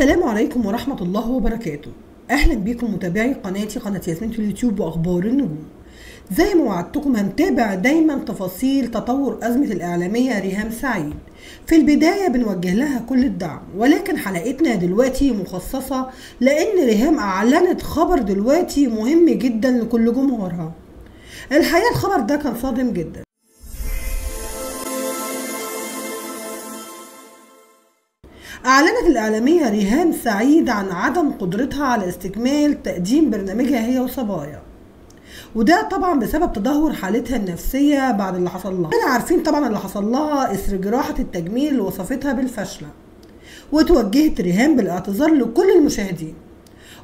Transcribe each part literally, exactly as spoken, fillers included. السلام عليكم ورحمة الله وبركاته. أهلا بكم متابعي قناتي قناة ياسمينة اليوتيوب واخبار النجوم. زي ما وعدتكم هنتابع دايما تفاصيل تطور أزمة الإعلامية ريهام سعيد. في البداية بنوجه لها كل الدعم، ولكن حلقتنا دلوقتي مخصصة لأن ريهام أعلنت خبر دلوقتي مهم جدا لكل جمهورها. الحقيقة الخبر ده كان صادم جدا. أعلنت الإعلامية ريهام سعيد عن عدم قدرتها على استكمال تقديم برنامجها هي وصبايا، وده طبعا بسبب تدهور حالتها النفسية بعد اللي حصل لها. احنا عارفين طبعا اللي حصل لها إثر جراحة التجميل اللي وصفتها بالفاشلة، وتوجهت ريهام بالاعتذار لكل المشاهدين،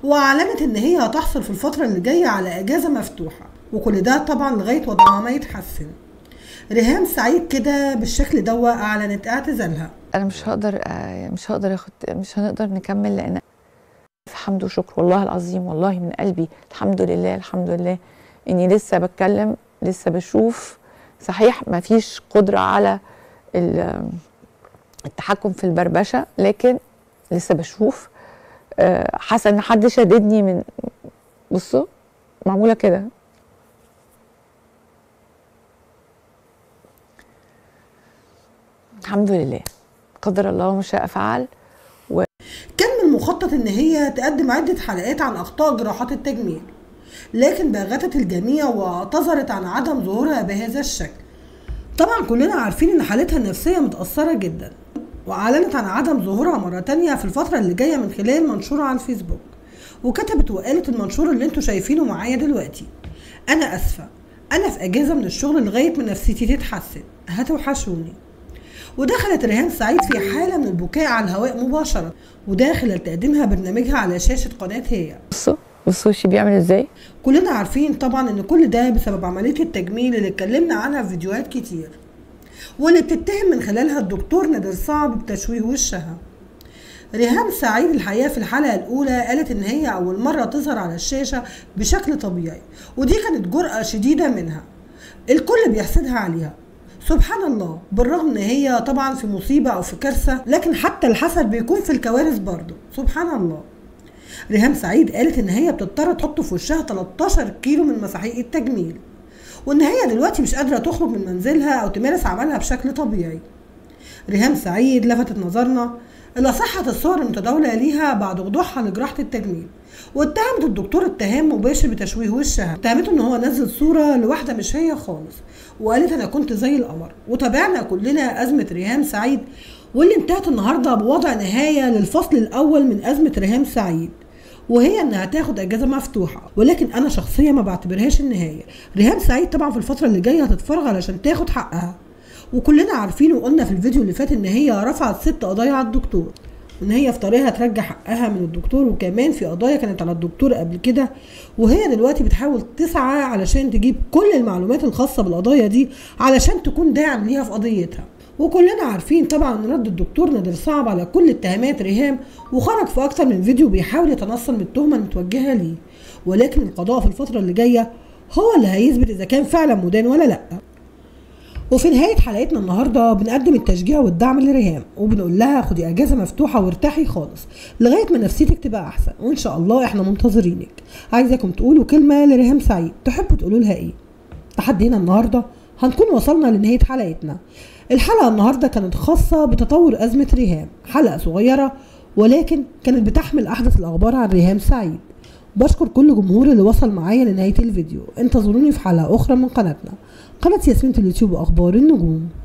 وأعلنت إن هي هتحصل في الفترة اللي جاية على إجازة مفتوحة، وكل ده طبعا لغاية وضعها ما يتحسن. ريهام سعيد كده بالشكل ده أعلنت اعتزالها. انا مش هقدر مش هقدر اخد مش هنقدر نكمل، لان الحمد وشكر والله العظيم، والله من قلبي الحمد لله الحمد لله اني لسه بتكلم، لسه بشوف. صحيح ما فيش قدره على التحكم في البربشه، لكن لسه بشوف. حاسه ان حد شددني من، بصوا معموله كده، الحمد لله قدر الله وما شاء فعل. و... كان من المخطط ان هي تقدم عده حلقات عن اخطاء جراحات التجميل، لكن باغتت الجميع واعتذرت عن عدم ظهورها بهذا الشكل. طبعا كلنا عارفين ان حالتها النفسيه متاثره جدا، واعلنت عن عدم ظهورها مره ثانيه في الفتره اللي جايه من خلال منشور على الفيسبوك، وكتبت وقالت المنشور اللي انتم شايفينه معايا دلوقتي: انا اسفه، انا في اجازه من الشغل لغايه ما نفسيتي تتحسن، هتوحشوني. ودخلت ريهام سعيد في حالة من البكاء على الهواء مباشرة، وده خلال تقديمها برنامجها على شاشة قناة هي. بصوا بصوا شي بيعمل ازاي. كلنا عارفين طبعا ان كل ده بسبب عملية التجميل اللي اتكلمنا عنها في فيديوهات كتير، واللي بتتهم من خلالها الدكتور نادر صعب بتشويه وشها. ريهام سعيد الحقيقة في الحلقة الأولى قالت ان هي أول مرة تظهر على الشاشة بشكل طبيعي، ودي كانت جرأة شديدة منها، الكل بيحسدها عليها. سبحان الله، بالرغم ان هي طبعا في مصيبه او في كارثه، لكن حتى الحسد بيكون في الكوارث برضه، سبحان الله. ريهام سعيد قالت ان هي بتضطر تحط في وشها تلتاشر كيلو من مساحيق التجميل، وان هي دلوقتي مش قادره تخرج من منزلها او تمارس عملها بشكل طبيعي. ريهام سعيد لفتت نظرنا الى صحه الصور المتداوله ليها بعد وضوحها لجراحه التجميل، واتهمت الدكتور اتهام مباشر بتشويه وشها، اتهمته ان هو نزل صوره لواحده مش هي خالص، وقالت انا كنت زي القمر. وتابعنا كلنا ازمه ريهام سعيد، واللي انتهت النهارده بوضع نهايه للفصل الاول من ازمه ريهام سعيد، وهي انها تاخد اجازه مفتوحه، ولكن انا شخصيا ما بعتبرهاش النهايه. ريهام سعيد طبعا في الفتره اللي جايه هتتفرغ علشان تاخد حقها، وكلنا عارفين وقلنا في الفيديو اللي فات ان هي رفعت ست قضايا على الدكتور، ان هي في طريقها ترجع حقها من الدكتور، وكمان في قضايا كانت على الدكتور قبل كده، وهي دلوقتي بتحاول تسعى علشان تجيب كل المعلومات الخاصه بالقضايا دي علشان تكون داعم ليها في قضيتها. وكلنا عارفين طبعا رد الدكتور نادر صعب على كل اتهامات ريهام، وخرج في اكتر من فيديو بيحاول يتنصل من التهمه المتوجهه ليه، ولكن القضاء في الفتره اللي جايه هو اللي هيثبت اذا كان فعلا مدان ولا لا. وفي نهاية حلقتنا النهاردة بنقدم التشجيع والدعم لريهام، وبنقول لها خدي اجازة مفتوحة وارتاحي خالص لغاية ما نفسيتك تبقى احسن، وان شاء الله احنا منتظرينك. عايزاكم تقولوا كلمة لريهام سعيد، تحبوا تقولوا لها ايه؟ تحدينا النهاردة هنكون وصلنا لنهاية حلقتنا. الحلقة النهاردة كانت خاصة بتطور ازمة ريهام، حلقة صغيرة ولكن كانت بتحمل احدث الاخبار عن ريهام سعيد. بشكر كل جمهور اللي وصل معايا لنهاية الفيديو، انتظروني في حلقة اخرى من قناتنا قناة ياسمينة اليوتيوب واخبار النجوم.